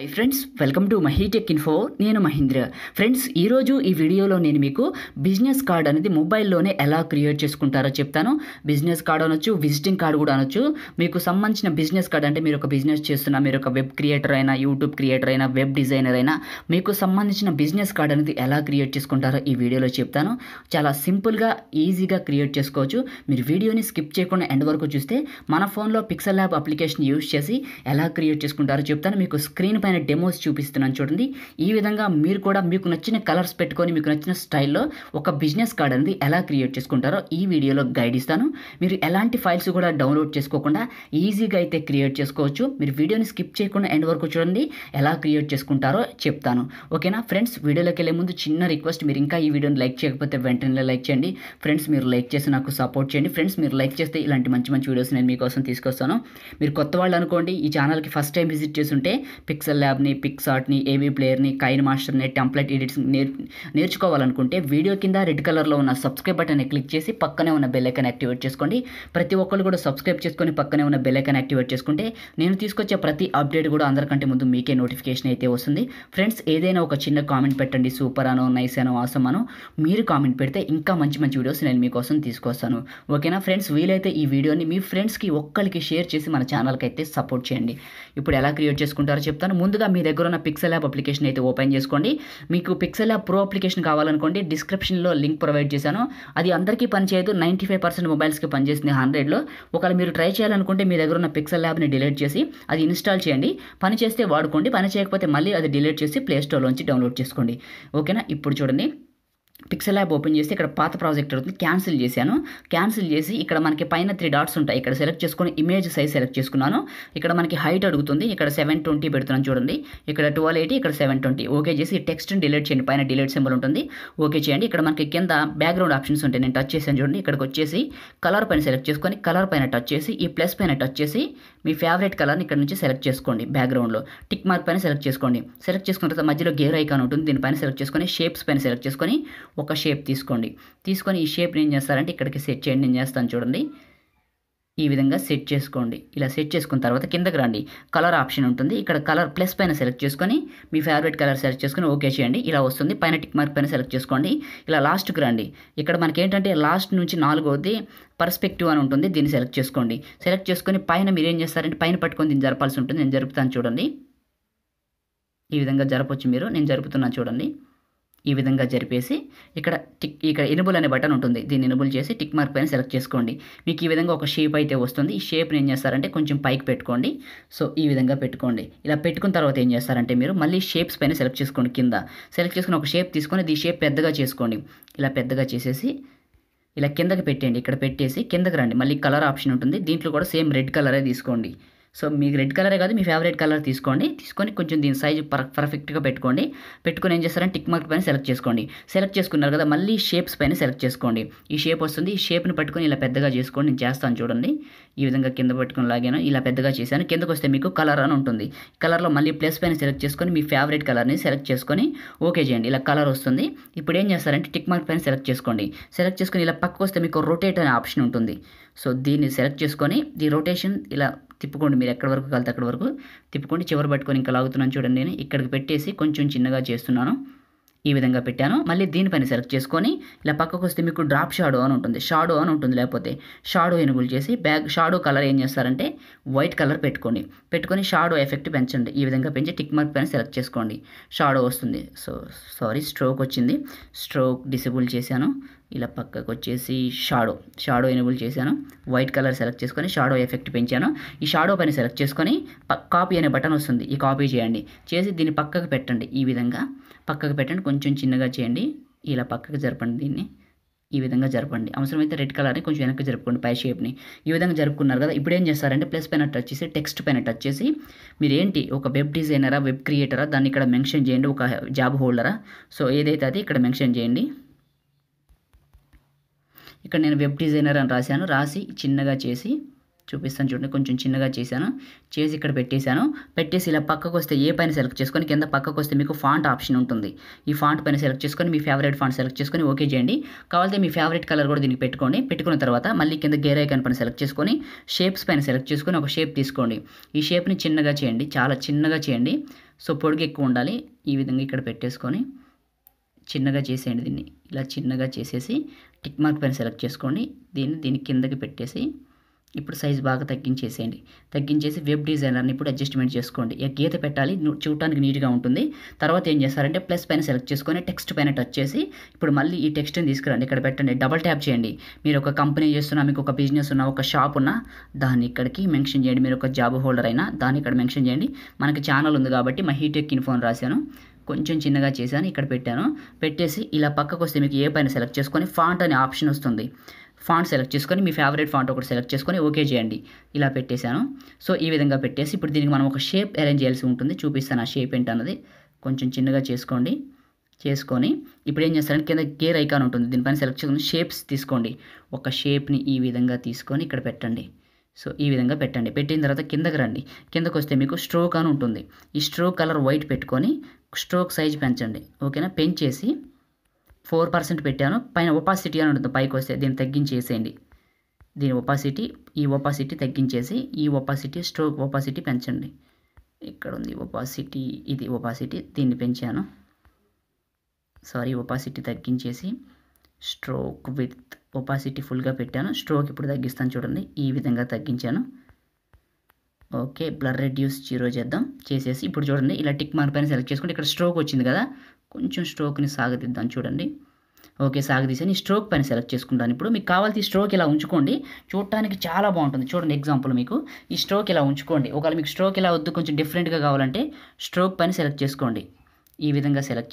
Hi friends, welcome to Mahitekinfo. Nenu Mahindra. Friends, ee roju ee video lo nenu meeku business card anedi mobile lone ela create chesukuntaro cheptanu. Business card anochu, visiting card kuda anochu. Meeku sambandhinchina business card ante meeru oka business chestunna, meeru oka web creator aina, YouTube creator aina, web designer aina, meeku sambandhinchina business card anedi ela create chesukuntaro ee video lo cheptanu. Chala simple ga easy ga create chesukochu. Meeru video ni skip cheyakunda end varaku chuste mana phone lo PixelLab application use chesi ela create chesukuntaro cheptanu. Meeku screen and demos చూపిస్తున్నాను చూడండి ఈ విధంగా మీరు కూడా మీకు నచ్చిన colours పెట్టుకొని మీకు నచ్చిన స్టైల్లో ఒక బిజినెస్ కార్డ్ అనేది ఎలా క్రియేట్ చేసుకుంటారో ఈ వీడియోలో గైడ్ ఇస్తాను మీరు ఎలాంటి ఫైల్స్ కూడా డౌన్లోడ్ చేసుకోకుండా ఈజీగా అయితే క్రియేట్ చేసుకోవచ్చు మీరు వీడియోని స్కిప్ చేయకుండా ఎండ్ వరకు చూడండి ఎలా క్రియేట్ చేసుకుంటారో చెప్తాను ఓకేనా ఫ్రెండ్స్ వీడియోలోకి వెళ్ళే ముందు చిన్న రిక్వెస్ట్ మీరు ఇంకా ఈ వీడియోని లైక్ చేయకపోతే వెంటనే లైక్ చేయండి ఫ్రెండ్స్ మీరు లైక్ చేసి నాకు సపోర్ట్ చేయండి ఫ్రెండ్స్ మీరు లైక్ చేస్తే ఇలాంటి మంచి మంచి వీడియోస్ నేను మీకోసం తీసుకొస్తాను మీరు కొత్త వాళ్ళు అనుకోండి ఈ ఛానల్ కి ఫస్ట్ టైం విజిట్ చేస్తుంటే పిక్సెల్ ల్యాబ్ ని పిక్సార్ట్ ని ఏబీ ప్లేయర్ ని కైన్ మాస్టర్ ని టెంప్లెట్ ఎడిట్స్ నేర్చుకోవాలనుకుంటే వీడియో కింద రెడ్ కలర్ లో ఉన్న సబ్స్క్రైబ్ బటన్ ని క్లిక్ చేసి పక్కనే ఉన్న బెల్ ఐకాన్ యాక్టివేట్ చేసుకోండి ప్రతి ఒక్కళ్ళు కూడా సబ్స్క్రైబ్ చేసుకొని పక్కనే ఉన్న బెల్ ఐకాన్ యాక్టివేట్ చేసుకుంటే నేను తీసుకొచ్చే ప్రతి అప్డేట్ కూడా అందరికంటే ముందు మీకే నోటిఫికేషన్ అయితే వస్తుంది ఫ్రెండ్స్ ఏదైనా ఒక చిన్న కామెంట్ పెట్టండి సూపర్ అనో నైస్ అనో ఆసమ్ అనో మీరు కామెంట్ పెడితే ఇంకా మంచి మంచి వీడియోస్ నేను మీకోసం తీసుకొస్తాను ఓకేనా ఫ్రెండ్స్ వీలైతే ఈ వీడియోని మీ ఫ్రెండ్స్ కి ఒక్కరికి షేర్ చేసి మన ఛానల్ కి అయితే సపోర్ట్ చేయండి ఇప్పుడు ఎలా క్రియేట్ చేసుకుంటారో చెప్తాను ముందుగా మీ దగ్గర ఉన్న PixelLab అప్లికేషన్ అయితే ఓపెన్ చేసుకోండి మీకు PixelLab Pro అప్లికేషన్ కావాలనుకోండి డిస్క్రిప్షన్లో లింక్ ప్రొవైడ్ చేశాను అది అందరికీ పనిచేయదు 95% మొబైల్స్కి పనిచేస్తుంది 100లో ఒకవేళ మీరు ట్రై చేయాలనుకుంటే మీ దగ్గర ఉన్న PixelLabని డిలీట్ చేసి అది ఇన్స్టాల్ చేయండి పనిచేస్తే వాడుకోండి పని చేయకపోతే మళ్ళీ అది డిలీట్ చేసి ప్లేస్టోర్లోంచి డౌన్లోడ్ చేసుకోండి ఓకేనా ఇప్పుడు చూడండి PixelLab ఓపెన్ చేసి ఇక్కడ పాత ప్రాజెక్ట్ అవుతుంది క్యాన్సిల్ చేశాను క్యాన్సిల్ చేసి ఇక్కడ మనకి పైన 3 డాట్స్ ఉంటాయి ఇక్కడ సెలెక్ట్ చేసుకొని ఇమేజ్ సైజ్ సెలెక్ట్ చేసుకున్నాను ఇక్కడ మనకి హైట్ అడుగుతుంది ఇక్కడ 720 పెడుతున్నాను చూడండి ఇక్కడ 1280 ఇక్కడ 720 ఓకే చేసి టెక్స్ట్ ని డిలీట్ చేయండి పైన డిలీట్ సింబల్ ఉంటుంది ఓకే చేయండి ఇక్కడ మనకి కింద బ్యాక్ గ్రౌండ్ ఆప్షన్స్ ఉంటాయి నేను టచ్ చేశాను చూడండి ఇక్కడికి వచ్చేసి కలర్ పైన సెలెక్ట్ చేసుకొని కలర్ పైన టచ్ చేసి ఈ ప్లస్ పైన టచ్ చేసి మీ ఫేవరెట్ కలర్ ని ఇక్కడ నుంచి సెలెక్ట్ చేసుకోండి బ్యాక్ గ్రౌండ్ లో టిక్ మార్క్ పైన సెలెక్ట్ చేసుకోండి సెలెక్ట్ చేసుకున్న తర్వాత మధ్యలో గేర్ ఐకాన్ ఉంటుంది దీనిపైన సెలెక్ట్ చేసుకొని షేప్స్ పైన సెలెక్ట్ చేసుకొని ఒక షేప్ తీసుకోండి తీసుకొని ఈ షేప్ని ఏం చేస్తారంటే ఇక్కడికి సెట్ చేయండి నేను చేస్తాను చూడండి ఈ విధంగా సెట్ చేసుకోండి ఇలా సెట్ చేసుకున్న తర్వాత కిందకి రండి కలర్ ఆప్షన్ ఉంటుంది ఇక్కడ కలర్ ప్లస్ పైన సెలెక్ట్ చేసుకొని మీ ఫేవరెట్ కలర్ సెలెక్ట్ చేసుకొని ఓకే చేయండి ఇలా వస్తుంది పైన టిక్ మార్క్ పైన సెలెక్ట్ చేసుకోండి ఇలా లాస్ట్కి రండి ఇక్కడ మనకి ఏంటంటే లాస్ట్ నుంచి 4వది పర్స్పెక్టివ్ అని ఉంటుంది దీన్ని సెలెక్ట్ చేసుకోండి సెలెక్ట్ చేసుకొని పైన మీరు ఏం చేస్తారంటే పైన పట్టుకొని దీన్ని జరపాల్సి ఉంటుంది నేను జరుపుతాను చూడండి ఈ విధంగా జరపొచ్చు మీరు నేను జరుపుతున్నాను చూడండి ఈ విధంగా జరిపేసి ఇక్కడ ఎనబుల్ అనే బటన్ ఉంటుంది దీన్ని ఎనబుల్ చేసి టిక్ మార్క్ పైన సెలెక్ట్ చేసుకోండి మీకు ఈ విధంగా ఒక షేప్ అయితే వస్తుంది ఈ షేప్ని ఏం చేస్తారంటే కొంచెం పైకి పెట్టుకోండి సో ఈ విధంగా పెట్టుకోండి ఇలా పెట్టుకున్న తర్వాత ఏం చేస్తారంటే మీరు మళ్ళీ షేప్స్ పైన సెలెక్ట్ చేసుకోండి కింద సెలెక్ట్ చేసుకుని ఒక షేప్ తీసుకొని ఈ షేప్ పెద్దగా చేసుకోండి ఇలా పెద్దగా చేసేసి ఇలా కిందకి పెట్టండి ఇక్కడ పెట్టేసి కిందకి రండి మళ్ళీ కలర్ ఆప్షన్ ఉంటుంది దీంట్లో కూడా సేమ్ రెడ్ కలరే తీసుకోండి సో మీకు రెడ్ కలరే కాదు మీ ఫేవరెట్ కలర్ తీసుకోండి తీసుకొని కొంచెం దీని సైజు పర్ఫెక్ట్గా పెట్టుకోండి పెట్టుకొని ఏం చేస్తారంటే టిక్ మార్క్ పైన సెలెక్ట్ చేసుకోండి సెలెక్ట్ చేసుకున్నారు కదా మళ్ళీ షేప్స్ పైన సెలెక్ట్ చేసుకోండి ఈ షేప్ వస్తుంది ఈ షేప్ని పట్టుకొని ఇలా పెద్దగా చేసుకోండి నేను చేస్తాను చూడండి ఈ విధంగా కింద పట్టుకొని లాగాను ఇలా పెద్దగా చేశాను కిందకు వస్తే మీకు కలర్ అని ఉంటుంది కలర్లో మళ్ళీ ప్లస్ పైన సెలెక్ట్ చేసుకొని మీ ఫేవరెట్ కలర్ని సెలెక్ట్ చేసుకొని ఓకే చేయండి ఇలా కలర్ వస్తుంది ఇప్పుడు ఏం చేస్తారంటే టిక్ మార్క్ పైన సెలెక్ట్ చేసుకోండి సెలెక్ట్ చేసుకొని ఇలా పక్కకు వస్తే మీకు రొటేట్ అనే ఆప్షన్ ఉంటుంది సో దీన్ని సెలెక్ట్ చేసుకొని ది రొటేషన్ ఇలా తిప్పుకోండి మీరు ఎక్కడి వరకు కలితే అక్కడి వరకు తిప్పుకోండి చివరి పట్టుకొని ఇంకా లాగుతున్నాను చూడండి నేను ఇక్కడికి పెట్టేసి కొంచెం చిన్నగా చేస్తున్నాను ఈ విధంగా పెట్టాను మళ్ళీ దీనిపైన సెలెక్ట్ చేసుకొని ఇలా పక్కకు వస్తే మీకు డ్రాప్ షాడో అని ఉంటుంది షాడో అని ఉంటుంది లేకపోతే షాడో ఎనుగులు చేసి బ్యాక్ షాడో కలర్ ఏం చేస్తారంటే వైట్ కలర్ పెట్టుకోండి పెట్టుకొని షాడో ఎఫెక్ట్ పెంచండి ఈ విధంగా పెంచి టిక్ మార్క్ పైన సెలెక్ట్ చేసుకోండి షాడో వస్తుంది సో సారీ స్ట్రోక్ వచ్చింది స్ట్రోక్ డిసేబుల్ చేశాను ఇలా పక్కకు వచ్చేసి షాడో ఎనేబుల్ చేశాను వైట్ కలర్ సెలెక్ట్ చేసుకొని షాడో ఎఫెక్ట్ పెంచాను ఈ షాడో పైన సెలెక్ట్ చేసుకొని కాపీ అనే బటన్ వస్తుంది ఈ కాపీ చేయండి చేసి దీన్ని పక్కకు పెట్టండి ఈ విధంగా పక్కకు పెట్టండి కొంచెం చిన్నగా చేయండి ఇలా పక్కకు జరపండి దీన్ని ఈ విధంగా జరపండి అవసరమైతే రెడ్ కలర్ని కొంచెం వెనక్కి జరుపుకోండి పై షేప్ని ఈ విధంగా జరుపుకున్నారు కదా ఇప్పుడు ఏం చేస్తారంటే ప్లస్ పైన టచ్ చేసి టెక్స్ట్ పైన టచ్ చేసి మీరు ఏంటి ఒక వెబ్ డిజైనరా వెబ్ క్రియేటరా దాన్ని ఇక్కడ మెన్షన్ చేయండి ఒక జాబ్ హోల్డరా సో ఏదైతే అది ఇక్కడ మెన్షన్ చేయండి ఇక్కడ నేను వెబ్ డిజైనర్ అని రాశాను రాసి చిన్నగా చేసి చూపిస్తాను చూడండి కొంచెం చిన్నగా చేశాను చేసి ఇక్కడ పెట్టేశాను పెట్టేసి ఇలా పక్కకు వస్తే ఏ పైన సెలెక్ట్ చేసుకొని కింద పక్కకు వస్తే మీకు ఫాంట్ ఆప్షన్ ఉంటుంది ఈ ఫాంట్ పైన సెలెక్ట్ చేసుకొని మీ ఫేవరెట్ ఫాంట్ సెలెక్ట్ చేసుకొని ఓకే చేయండి కావాలంటే మీ ఫేవరెట్ కలర్ కూడా దీనికి పెట్టుకోండి పెట్టుకున్న తర్వాత మళ్ళీ కింద గేర్ ఐకాన్ పైన సెలెక్ట్ చేసుకొని షేప్స్ పైన సెలెక్ట్ చేసుకొని ఒక షేప్ తీసుకోండి ఈ షేప్ని చిన్నగా చేయండి చాలా చిన్నగా చేయండి సో పొడుగు ఎక్కువ ఉండాలి ఈ విధంగా ఇక్కడ పెట్టేసుకొని చిన్నగా చేసేయండి దీన్ని ఇలా చిన్నగా చేసేసి టిక్ మార్క్ పైన సెలెక్ట్ చేసుకోండి దీని కిందకి పెట్టేసి ఇప్పుడు సైజ్ బాగా తగ్గించేసేయండి తగ్గించేసి వెబ్ డిజైనర్ని ఇప్పుడు అడ్జస్ట్మెంట్ చేసుకోండి ఇక గీత పెట్టాలి చూడటానికి నీట్గా ఉంటుంది తర్వాత ఏం చేస్తారంటే ప్లస్ పైన సెలెక్ట్ చేసుకొని టెక్స్ట్ పైన టచ్ చేసి ఇప్పుడు మళ్ళీ ఈ టెక్స్ట్ని తీసుకురండి ఇక్కడ పెట్టండి డబల్ ట్యాప్ చేయండి మీరు ఒక కంపెనీ చేస్తున్నా మీకు ఒక బిజినెస్ ఉన్నా ఒక షాప్ ఉన్నా దాన్ని ఇక్కడికి మెన్షన్ చేయండి మీరు ఒక జాబ్ హోల్డర్ అయినా దాన్ని ఇక్కడ మెన్షన్ చేయండి మనకి ఛానల్ ఉంది కాబట్టి మహీటెక్ఇన్ఫో అని రాశాను కొంచెం చిన్నగా చేశాను ఇక్కడ పెట్టాను పెట్టేసి ఇలా పక్కకు వస్తే మీకు ఏ పైన సెలెక్ట్ చేసుకొని ఫాంట్ అనే ఆప్షన్ వస్తుంది ఫాంట్ సెలెక్ట్ చేసుకొని మీ ఫేవరెట్ ఫాంట్ ఒకటి సెలెక్ట్ చేసుకొని ఓకే చేయండి ఇలా పెట్టేశాను సో ఈ విధంగా పెట్టేసి ఇప్పుడు దీనికి మనం ఒక షేప్ అరేంజ్ చేయాల్సి ఉంటుంది చూపిస్తాను ఆ షేప్ ఏంటన్నది కొంచెం చిన్నగా చేసుకోండి చేసుకొని ఇప్పుడు ఏం చేస్తారంటే కింద గేర్ ఐకాన్ ఉంటుంది దీనిపైన సెలెక్ట్ చేసుకొని షేప్స్ తీసుకోండి ఒక షేప్ని ఈ విధంగా తీసుకొని ఇక్కడ పెట్టండి సో ఈ విధంగా పెట్టండి పెట్టిన తర్వాత కిందకి రండి కిందకు వస్తే మీకు స్ట్రోక్ అని ఉంటుంది ఈ స్ట్రోక్ కలర్ వైట్ పెట్టుకొని స్ట్రోక్ సైజ్ పెంచండి ఓకేనా పెంచేసి 4% పెట్టాను పైన ఒపాసిటీ అని ఉంటుంది పైకి వస్తే దీన్ని తగ్గించేసేయండి దీని ఒపాసిటీ ఈ ఒపాసిటీ తగ్గించేసి ఈ ఒపాసిటీ స్ట్రోక్ ఒపాసిటీ పెంచండి ఇక్కడ ఉంది ఒపాసిటీ ఇది ఒపాసిటీ దీన్ని పెంచాను సారీ ఒపాసిటీ తగ్గించేసి స్ట్రోక్ విత్ ఒపాసిటీ ఫుల్గా పెట్టాను స్ట్రోక్ ఇప్పుడు తగ్గిస్తాను చూడండి ఈ విధంగా తగ్గించాను ఓకే బ్లర్ రెడ్యూస్ 0 చేద్దాం చేసేసి ఇప్పుడు చూడండి ఇలా టిక్ మార్క్ పైన సెలెక్ట్ చేసుకుంటే ఇక్కడ స్ట్రోక్ వచ్చింది కదా కొంచెం స్ట్రోక్ని సాగదిద్దాం చూడండి ఓకే సాగదీసాను ఈ స్ట్రోక్ పైన సెలెక్ట్ చేసుకుంటాను ఇప్పుడు మీకు కావాల్సిన స్ట్రోక్ ఇలా ఉంచుకోండి చూడటానికి చాలా బాగుంటుంది చూడండి ఎగ్జాంపుల్ మీకు ఈ స్ట్రోక్ ఇలా ఉంచుకోండి ఒకవేళ మీకు స్ట్రోక్ ఇలా వద్దు కొంచెం డిఫరెంట్గా కావాలంటే స్ట్రోక్ పైన సెలెక్ట్ చేసుకోండి ఈ విధంగా సెలెక్ట్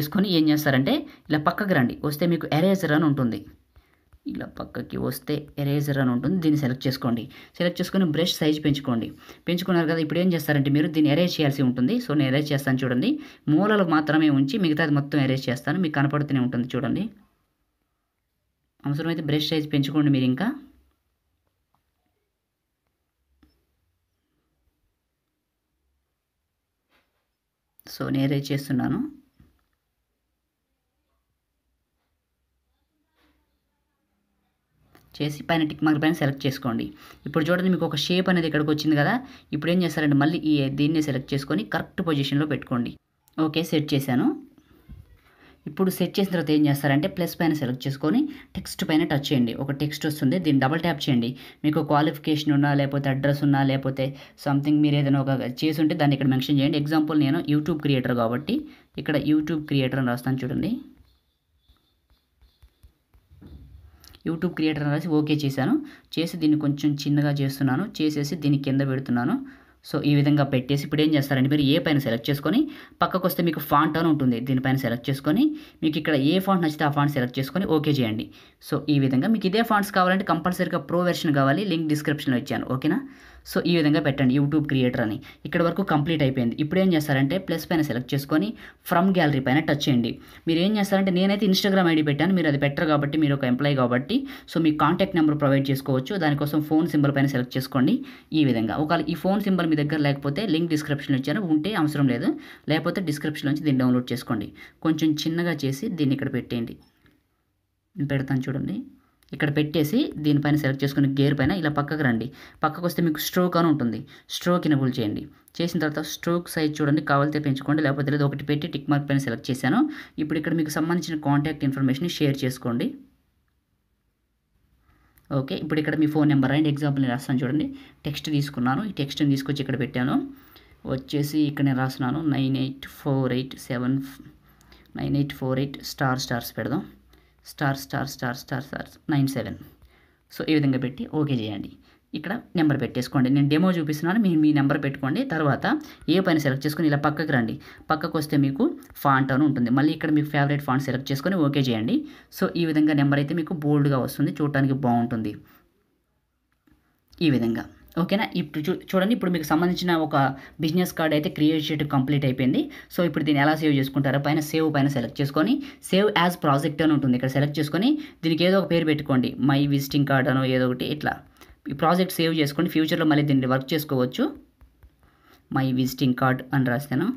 చేసుకొని ఏం చేస్తారంటే ఇలా పక్కకు రండి వస్తే మీకు ఎరేజర్ అని ఉంటుంది ఇలా పక్కకి వస్తే ఎరేజర్ అని ఉంటుంది దీన్ని సెలెక్ట్ చేసుకోండి సెలెక్ట్ చేసుకొని బ్రష్ సైజ్ పెంచుకోండి పెంచుకున్నారు కదా ఇప్పుడు ఏం చేస్తారంటే మీరు దీన్ని ఎరేజ్ చేయాల్సి ఉంటుంది సో నేను ఎరేజ్ చేస్తాను చూడండి మూలలు మాత్రమే ఉంచి మిగతాది మొత్తం ఎరేజ్ చేస్తాను మీకు కనపడుతూనే ఉంటుంది చూడండి అవసరమైతే బ్రష్ సైజ్ పెంచుకోండి మీరు ఇంకా సో నేను ఎరేజ్ చేస్తున్నాను చేసి పైన టిక్ మార్క్ పైన సెలెక్ట్ చేసుకోండి ఇప్పుడు చూడండి మీకు ఒక షేప్ అనేది ఇక్కడికి వచ్చింది కదా ఇప్పుడు ఏం చేస్తారంటే మళ్ళీ ఈ దీన్ని సెలెక్ట్ చేసుకొని కరెక్ట్ పొజిషన్లో పెట్టుకోండి ఓకే సెట్ చేశాను ఇప్పుడు సెట్ చేసిన తర్వాత ఏం చేస్తారంటే ప్లస్ పైన సెలెక్ట్ చేసుకొని టెక్స్ట్ పైన టచ్ చేయండి ఒక టెక్స్ట్ వస్తుంది దీన్ని డబల్ ట్యాప్ చేయండి మీకు క్వాలిఫికేషన్ ఉన్నా లేకపోతే అడ్రస్ ఉన్నా లేకపోతే సంథింగ్ మీరు ఏదైనా ఒక చేసుంటే దాన్ని ఇక్కడ మెన్షన్ చేయండి ఎగ్జాంపుల్ నేను యూట్యూబ్ క్రియేటర్ కాబట్టి ఇక్కడ యూట్యూబ్ క్రియేటర్ అని రాస్తాను చూడండి యూట్యూబ్ క్రియేటర్ రాసి ఓకే చేశాను చేసి దీన్ని కొంచెం చిన్నగా చేస్తున్నాను చేసేసి దీన్ని కింద పెడుతున్నాను సో ఈ విధంగా పెట్టేసి ఇప్పుడు ఏం చేస్తారంటే మీరు ఏ పైన సెలెక్ట్ చేసుకొని పక్కకు వస్తే మీకు ఫాంట్ అని ఉంటుంది దీనిపైన సెలెక్ట్ చేసుకొని మీకు ఇక్కడ ఏ ఫాంట్ నచ్చితే ఆ ఫాంట్ సెలెక్ట్ చేసుకొని ఓకే చేయండి సో ఈ విధంగా మీకు ఇదే ఫాంట్స్ కావాలంటే కంపల్సరీగా ప్రో వెర్షన్ కావాలి లింక్ డిస్క్రిప్షన్లో ఇచ్చాను ఓకేనా సో ఈ విధంగా పెట్టండి యూట్యూబ్ క్రియేటర్ అని ఇక్కడ వరకు కంప్లీట్ అయిపోయింది ఇప్పుడు ఏం చేస్తారంటే ప్లస్ పైన సెలెక్ట్ చేసుకొని ఫ్రమ్ గ్యాలరీ పైన టచ్ చేయండి మీరు ఏం చేస్తారంటే నేనైతే ఇన్స్టాగ్రామ్ ఐడి పెట్టాను మీరు అది పెట్టరు కాబట్టి మీరు ఒక ఎంప్లాయీ కాబట్టి సో మీ కాంటాక్ట్ నెంబర్ ప్రొవైడ్ చేసుకోవచ్చు దానికోసం ఫోన్ సింబల్ పైన సెలెక్ట్ చేసుకోండి ఈ విధంగా ఒకవేళ ఈ ఫోన్ సింబల్ మీ దగ్గర లేకపోతే లింక్ డిస్క్రిప్షన్లో ఇచ్చాను ఉంటే అవసరం లేదు లేకపోతే డిస్క్రిప్షన్ నుంచి దీన్ని డౌన్లోడ్ చేసుకోండి కొంచెం చిన్నగా చేసి దీన్ని ఇక్కడ పెట్టేయండి నేను పెడతాను చూడండి ఇక్కడ పెట్టేసి దీనిపైన సెలెక్ట్ చేసుకుని గేర్ పైన ఇలా పక్కకు రండి పక్కకు వస్తే మీకు స్ట్రోక్ అని ఉంటుంది స్ట్రోక్ ఎనేబుల్ చేయండి చేసిన తర్వాత స్ట్రోక్ సైజ్ చూడండి కావాలితే పెంచుకోండి లేకపోతే లేదు ఒకటి పెట్టి టిక్ మార్క్ పైన సెలెక్ట్ చేశాను ఇప్పుడు ఇక్కడ మీకు సంబంధించిన కాంటాక్ట్ ఇన్ఫర్మేషన్ షేర్ చేసుకోండి ఓకే ఇప్పుడు ఇక్కడ మీ ఫోన్ నెంబర్ అండ్ ఎగ్జాంపుల్ నేను రాస్తాను చూడండి టెక్స్ట్ తీసుకున్నాను ఈ టెక్స్ట్ని తీసుకొచ్చి ఇక్కడ పెట్టాను వచ్చేసి ఇక్కడ నేను రాస్తున్నాను 9848 స్టార్ స్టార్స్ పెడదాం star star star star star 97 so ఈ విధంగా పెట్టి ఓకే చేయండి ఇక్కడ నెంబర్ పెట్టేసుకోండి నేను డెమో చూపిస్తున్నాను మీరు మీ నెంబర్ పెట్టుకోండి తర్వాత ఏ పైన సెలెక్ట్ చేసుకొని ఇలా పక్కకు రండి పక్కకు వస్తే మీకు ఫాంట్ అని ఉంటుంది మళ్ళీ ఇక్కడ మీకు ఫేవరెట్ ఫాంట్ సెలెక్ట్ చేసుకొని ఓకే చేయండి సో ఈ విధంగా నెంబర్ అయితే మీకు బోల్డ్గా వస్తుంది చూడటానికి బాగుంటుంది ఈ విధంగా ఓకేనా ఇప్పుడు చూడండి ఇప్పుడు మీకు సంబంధించిన ఒక బిజినెస్ కార్డ్ అయితే క్రియేట్ చేయడం కంప్లీట్ అయిపోయింది సో ఇప్పుడు దీన్ని ఎలా సేవ్ చేసుకుంటారో పైన సేవ్ పైన సెలెక్ట్ చేసుకొని సేవ్ యాజ్ ప్రాజెక్ట్ అని ఉంటుంది ఇక్కడ సెలెక్ట్ చేసుకొని దీనికి ఏదో ఒక పేరు పెట్టుకోండి మై విజిటింగ్ కార్డ్ అనో ఏదో ఒకటి ఇట్లా ఈ ప్రాజెక్ట్ సేవ్ చేసుకోండి ఫ్యూచర్లో మళ్ళీ దీన్ని వర్క్ చేసుకోవచ్చు మై విజిటింగ్ కార్డ్ అని రాస్తాను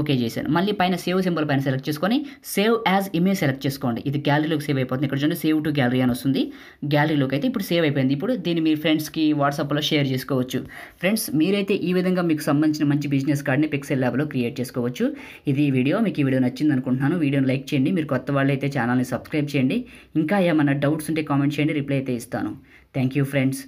ఓకే చేశాను. మళ్ళీ పైన సేవ్ సింబల్ పైన సెలెక్ట్ చేసుకొని సేవ్ యాజ్ ఇమేజ్ సెలెక్ట్ చేసుకోండి. ఇది గ్యాలరీలోకి సేవ్ అయిపోతుంది. ఇక్కడ చూడండి సేవ్ టు గ్యాలరీ అని వస్తుంది. గ్యాలరీలోకి అయితే ఇప్పుడు సేవ్ అయిపోయింది. ఇప్పుడు దీన్ని మీ ఫ్రెండ్స్కి వాట్సాప్లో షేర్ చేసుకోవచ్చు. ఫ్రెండ్స్ మీరైతే ఈ విధంగా మీకు సంబంధించిన మంచి బిజినెస్ కార్డ్ని పిక్సెల్ ల్యాబ్లో క్రియేట్ చేసుకోవచ్చు. ఇది వీడియో మీకు ఈ వీడియో నచ్చింది అనుకుంటున్నాను. వీడియోని లైక్ చేయండి. మీరు కొత్త వాళ్ళు అయితే ఛానల్ని సబ్స్క్రైబ్ చేయండి. ఇంకా ఏమైనా డౌట్స్ ఉంటే కామెంట్ చేయండి, రిప్లై అయితే ఇస్తాను. Thank you friends.